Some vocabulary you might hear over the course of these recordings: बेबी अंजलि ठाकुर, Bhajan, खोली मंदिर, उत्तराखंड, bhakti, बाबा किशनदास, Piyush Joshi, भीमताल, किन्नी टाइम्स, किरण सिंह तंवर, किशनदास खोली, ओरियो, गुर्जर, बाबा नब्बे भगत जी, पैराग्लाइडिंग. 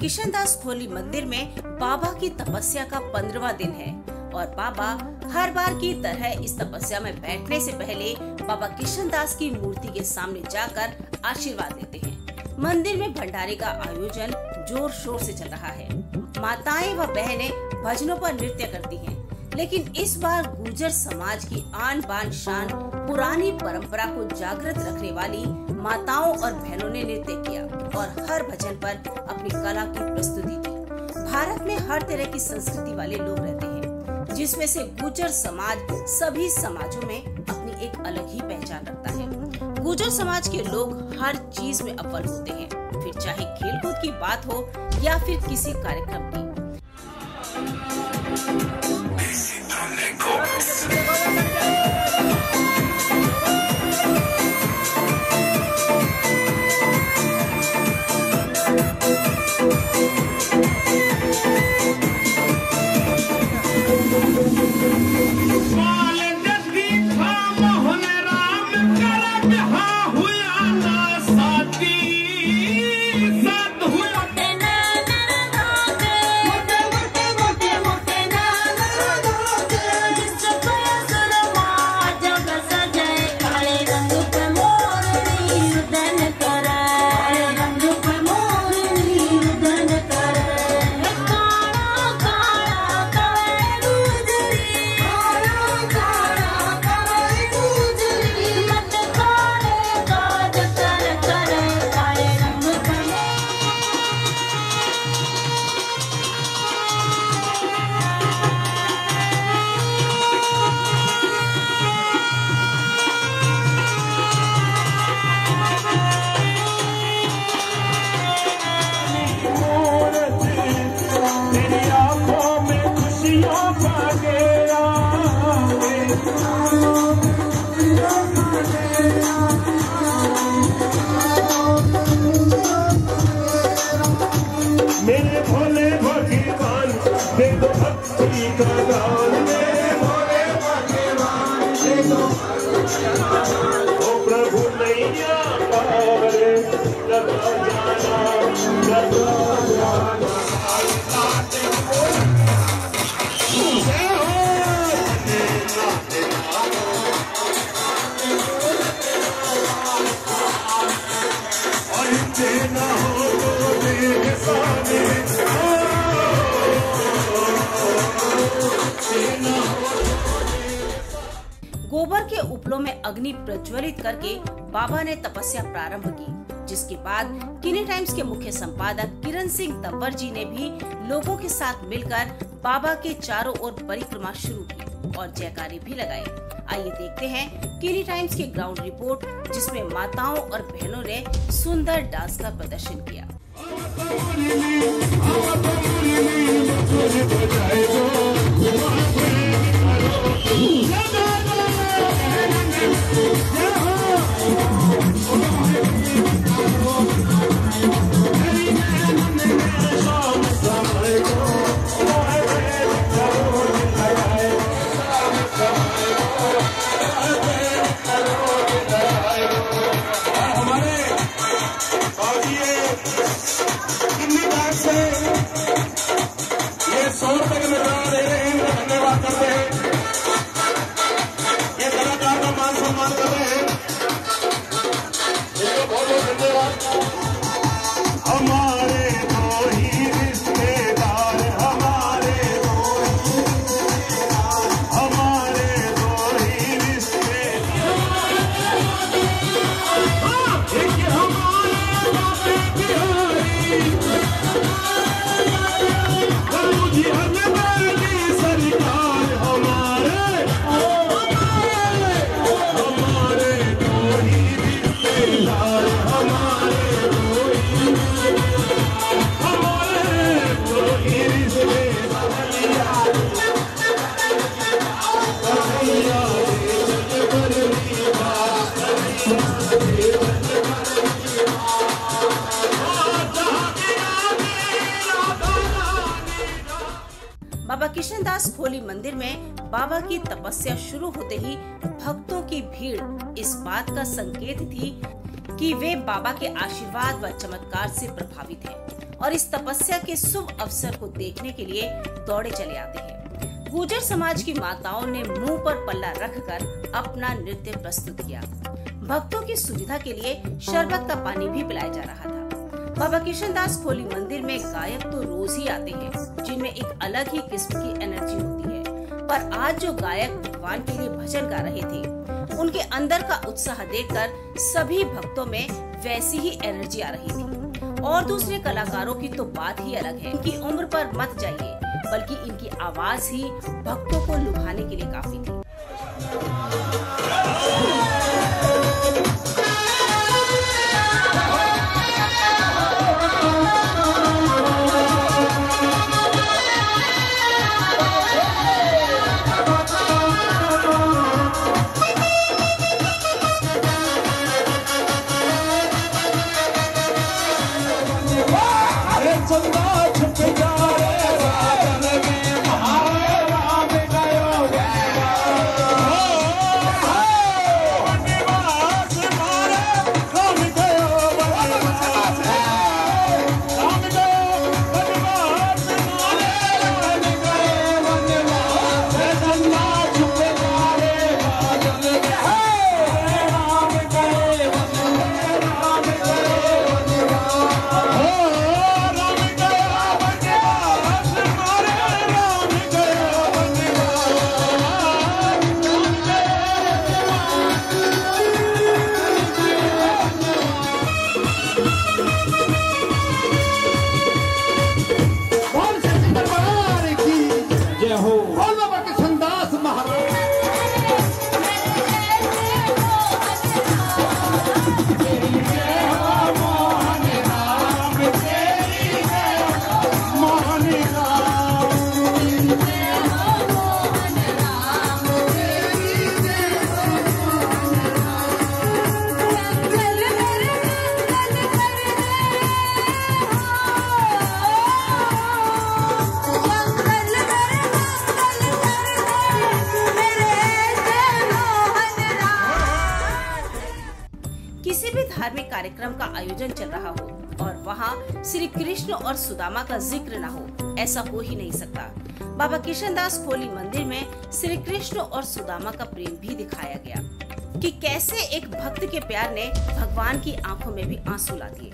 किशनदास खोली मंदिर में बाबा की तपस्या का 15वां दिन है और बाबा हर बार की तरह इस तपस्या में बैठने से पहले बाबा किशनदास की मूर्ति के सामने जाकर आशीर्वाद लेते हैं। मंदिर में भंडारे का आयोजन जोर शोर से चल रहा है। माताएं व बहनें भजनों पर नृत्य करती हैं, लेकिन इस बार गुर्जर समाज की आन बान शान पुरानी परंपरा को जागृत रखने वाली माताओं और बहनों ने नृत्य किया और हर भजन पर अपनी कला की प्रस्तुति की। भारत में हर तरह की संस्कृति वाले लोग रहते हैं, जिसमें से गुर्जर समाज सभी समाजों में अपनी एक अलग ही पहचान रखता है। गुर्जर समाज के लोग हर चीज में अव्वल होते हैं, फिर चाहे खेलकूद की बात हो या फिर किसी कार्यक्रम की। गोबर के उपलों में अग्नि प्रज्वलित करके बाबा ने तपस्या प्रारंभ की, जिसके बाद किन्नी टाइम्स के मुख्य संपादक किरण सिंह तंवर जी ने भी लोगों के साथ मिलकर बाबा के चारों ओर परिक्रमा शुरू की और जयकारे भी लगाए। आइए देखते हैं किन्नी टाइम्स के ग्राउंड रिपोर्ट, जिसमें माताओं और बहनों ने सुंदर डांस का प्रदर्शन किया। बाबा किशनदास खोली मंदिर में बाबा की तपस्या शुरू होते ही भक्तों की भीड़ इस बात का संकेत थी कि वे बाबा के आशीर्वाद व चमत्कार से प्रभावित हैं और इस तपस्या के शुभ अवसर को देखने के लिए दौड़े चले आते हैं। गुर्जर समाज की माताओं ने मुंह पर पल्ला रखकर अपना नृत्य प्रस्तुत किया। भक्तों की सुविधा के लिए शरबत का पानी भी पिलाया जा रहा था। बाबा किशनदास खोली मंदिर में गायक तो रोज ही आते हैं, जिनमें एक अलग ही किस्म की एनर्जी होती है, पर आज जो गायक भगवान के लिए भजन गा रहे थे, उनके अंदर का उत्साह देखकर सभी भक्तों में वैसी ही एनर्जी आ रही थी। और दूसरे कलाकारों की तो बात ही अलग है। इनकी उम्र पर मत जाइए, बल्कि इनकी आवाज ही भक्तों को लुभाने के लिए काफी थी। धार्मिक कार्यक्रम का आयोजन चल रहा हो और वहाँ श्री कृष्ण और सुदामा का जिक्र न हो, ऐसा हो ही नहीं सकता। बाबा किशनदास खोली मंदिर में श्री कृष्ण और सुदामा का प्रेम भी दिखाया गया कि कैसे एक भक्त के प्यार ने भगवान की आंखों में भी आंसू ला दिए।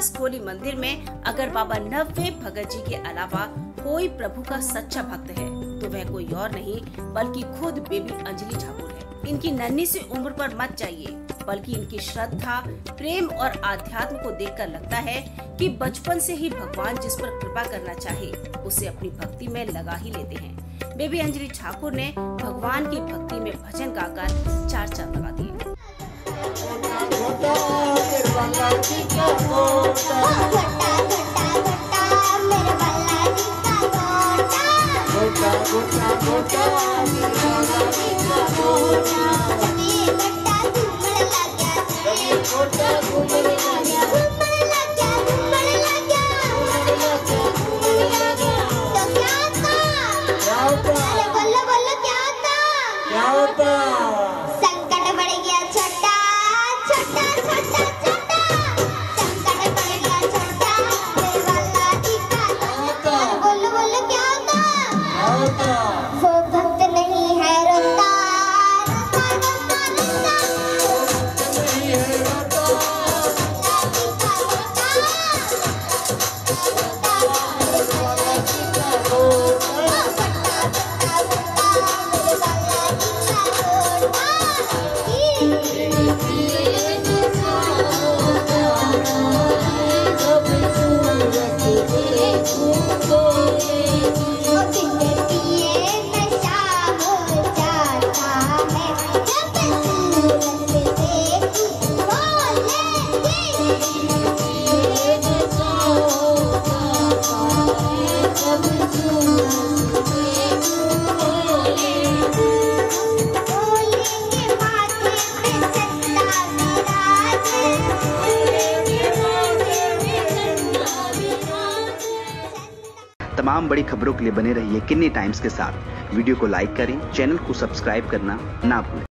किशनदास खोली मंदिर में अगर बाबा नब्बे भगत जी के अलावा कोई प्रभु का सच्चा भक्त है तो वह कोई और नहीं बल्कि खुद बेबी अंजलि ठाकुर है। इनकी नन्ही सी उम्र पर मत जाइए, बल्कि इनकी श्रद्धा, प्रेम और आध्यात्म को देखकर लगता है कि बचपन से ही भगवान जिस पर कृपा करना चाहे उसे अपनी भक्ति में लगा ही लेते हैं। बेबी अंजलि ठाकुर ने भगवान की भक्ति में भजन गाकर चार चांद लगा दिए। तमाम बड़ी खबरों के लिए बने रहिए किन्नी टाइम्स के साथ। वीडियो को लाइक करें, चैनल को सब्सक्राइब करना ना भूलें।